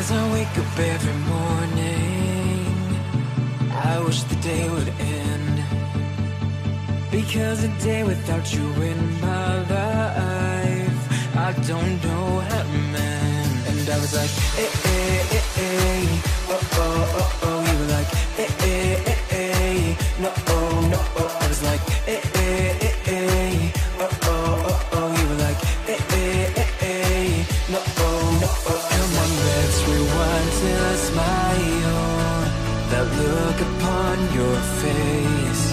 As I wake up every morning, I wish the day would end, because a day without you in my life, I don't know how to mend. And I was like, eh, eh, eh, eh, oh, oh, oh, oh. You were like, eh, eh, eh, eh, no, oh, no, oh. I was like, eh, eh, eh, eh, oh, oh, oh, oh. You were like, eh, eh, eh, eh, no, oh, no, oh. Let's rewind till I smile. That look upon your face.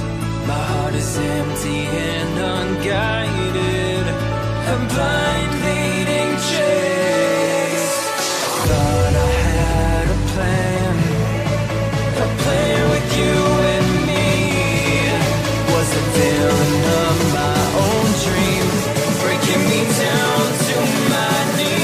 My heart is empty and unguided. I'm blind leading chase. Thought I had a plan, a plan with you and me. Was the villain of my own dream, breaking me down to my knees.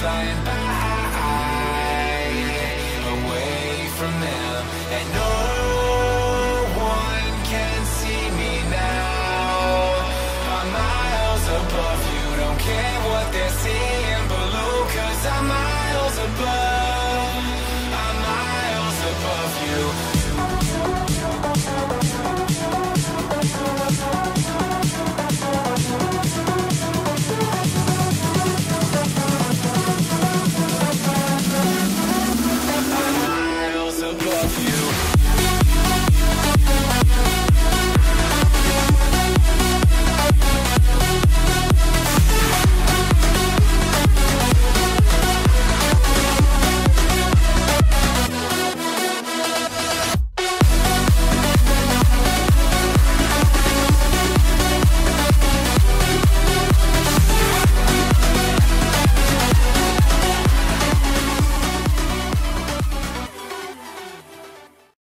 Flying back.